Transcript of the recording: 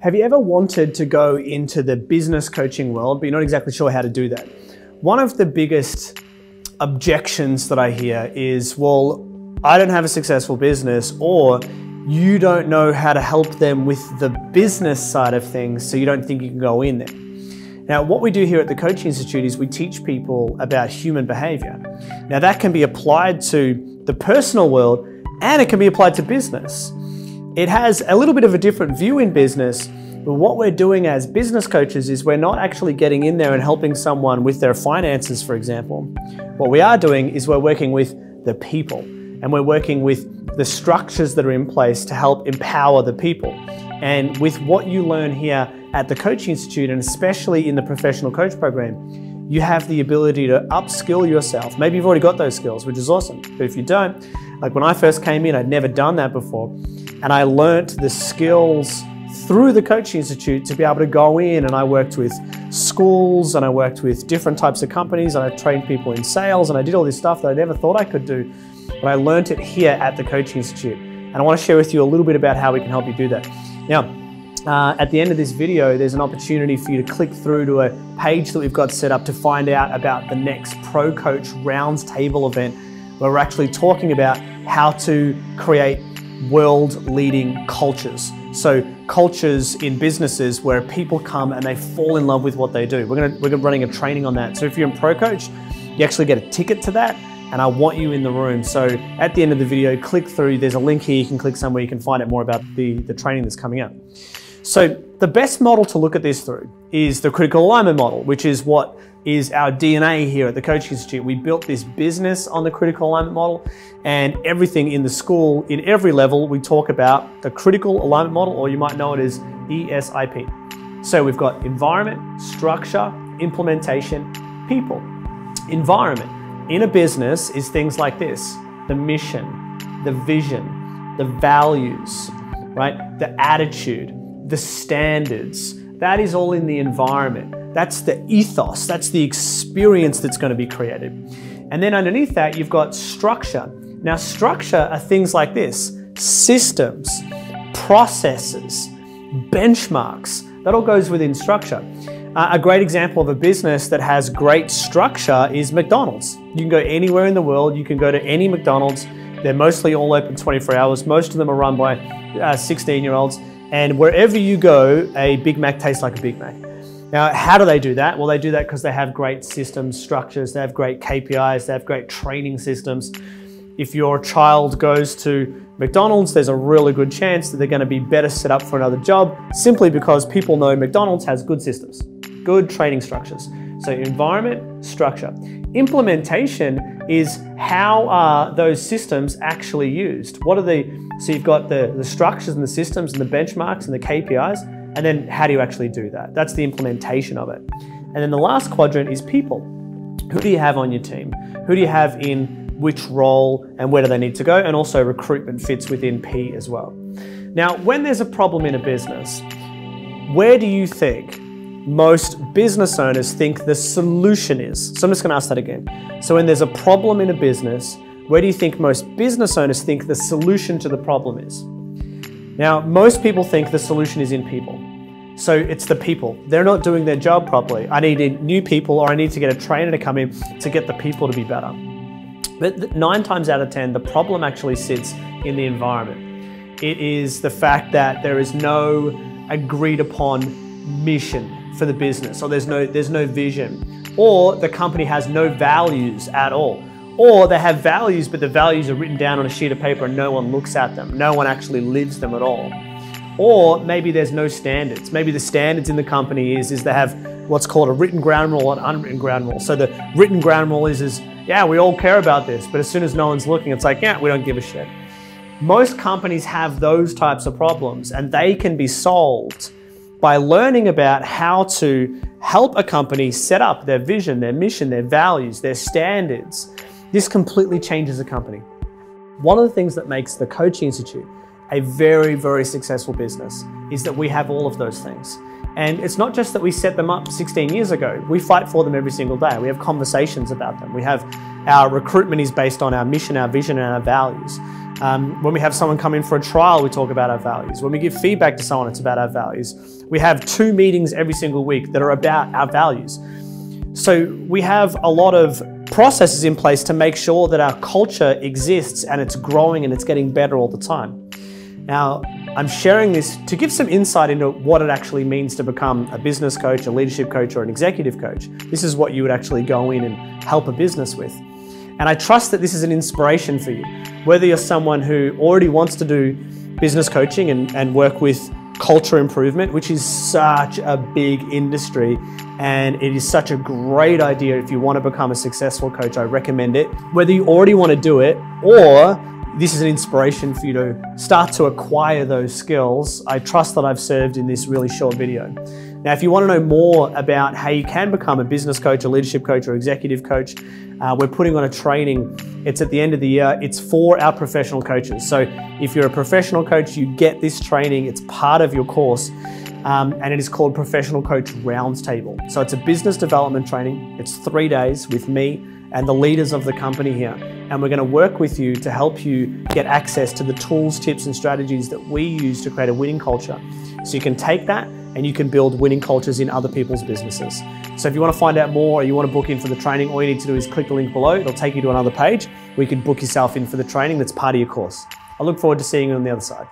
Have you ever wanted to go into the business coaching world, but you're not exactly sure how to do that? One of the biggest objections that I hear is, well, I don't have a successful business, or you don't know how to help them with the business side of things, so you don't think you can go in there. Now, what we do here at the Coaching Institute is we teach people about human behavior. Now, that can be applied to the personal world, and it can be applied to business. It has a little bit of a different view in business, but what we're doing as business coaches is we're not actually getting in there and helping someone with their finances, for example. What we are doing is we're working with the people, and we're working with the structures that are in place to help empower the people. And with what you learn here at the Coaching Institute, and especially in the Professional Coach Program, you have the ability to upskill yourself. Maybe you've already got those skills, which is awesome. But if you don't, like when I first came in, I'd never done that before. And I learnt the skills through the Coaching Institute to be able to go in, and I worked with schools, and I worked with different types of companies, and I trained people in sales, and I did all this stuff that I never thought I could do, but I learnt it here at the Coaching Institute. And I want to share with you a little bit about how we can help you do that. Now, at the end of this video, there's an opportunity for you to click through to a page that we've got set up to find out about the next Pro Coach Roundtable event, where we're actually talking about how to create world-leading cultures. So cultures in businesses where people come and they fall in love with what they do. We're running a training on that. So if you're in Pro Coach, you actually get a ticket to that, and I want you in the room. So at the end of the video, click through. There's a link here. You can click somewhere. You can find out more about the training that's coming up. So the best model to look at this through is the critical alignment model, which is what is our DNA here at the Coaching Institute. We built this business on the critical alignment model, and everything in the school, in every level, we talk about the critical alignment model, or you might know it as ESIP. So we've got environment, structure, implementation, people. Environment in a business is things like this: the mission, the vision, the values, right? The attitude, the standards. That is all in the environment. That's the ethos, that's the experience that's going to be created. And then underneath that, you've got structure. Now, structure are things like this: systems, processes, benchmarks. That all goes within structure. A great example of a business that has great structure is McDonald's. You can go anywhere in the world, you can go to any McDonald's. They're mostly all open 24 hours. Most of them are run by 16-year-olds. And wherever you go, a Big Mac tastes like a Big Mac. Now, how do they do that? Well, they do that because they have great systems, structures, they have great KPIs, they have great training systems. If your child goes to McDonald's, there's a really good chance that they're going to be better set up for another job, simply because people know McDonald's has good systems, good training structures. So environment, structure. Implementation is how are those systems actually used? What are so you've got the structures and the systems and the benchmarks and the KPIs. And then how do you actually do that? That's the implementation of it. And then the last quadrant is people. Who do you have on your team? Who do you have in which role, and where do they need to go? And also recruitment fits within P as well. Now, when there's a problem in a business, where do you think most business owners think the solution is? So I'm just going to ask that again. So when there's a problem in a business, where do you think most business owners think the solution to the problem is? Now, most people think the solution is in people. So it's the people. They're not doing their job properly. I need new people, or I need to get a trainer to come in to get the people to be better. But 9 times out of 10, the problem actually sits in the environment. It is the fact that there is no agreed upon mission for the business, or there's no vision, or the company has no values at all. Or they have values, but the values are written down on a sheet of paper and no one looks at them. No one actually lives them at all. Or maybe there's no standards. Maybe the standards in the company is they have what's called a written ground rule and unwritten ground rule. So the written ground rule is yeah, we all care about this, but as soon as no one's looking, it's like, yeah, we don't give a shit. Most companies have those types of problems, and they can be solved by learning about how to help a company set up their vision, their mission, their values, their standards. This completely changes a company. One of the things that makes the Coaching Institute a very, very successful business is that we have all of those things. And it's not just that we set them up 16 years ago. We fight for them every single day. We have conversations about them. Our recruitment is based on our mission, our vision, and our values. When we have someone come in for a trial, we talk about our values. When we give feedback to someone, it's about our values. We have 2 meetings every single week that are about our values. So we have a lot of processes in place to make sure that our culture exists and it's growing and it's getting better all the time. Now, I'm sharing this to give some insight into what it actually means to become a business coach, a leadership coach, or an executive coach. This is what you would actually go in and help a business with. And I trust that this is an inspiration for you. Whether you're someone who already wants to do business coaching and work with culture improvement, which is such a big industry, and it is such a great idea if you want to become a successful coach, I recommend it. Whether you already want to do it, or this is an inspiration for you to start to acquire those skills, I trust that I've served in this really short video. Now, if you want to know more about how you can become a business coach, a leadership coach, or executive coach, we're putting on a training. It's at the end of the year. It's for our professional coaches. So if you're a professional coach, you get this training. It's part of your course. And it is called Professional Coach Roundtable. So it's a business development training. It's 3 days with me and the leaders of the company here. And we're going to work with you to help you get access to the tools, tips, and strategies that we use to create a winning culture. So you can take that and you can build winning cultures in other people's businesses. So if you want to find out more or you want to book in for the training, all you need to do is click the link below. It'll take you to another page where you can book yourself in for the training that's part of your course. I look forward to seeing you on the other side.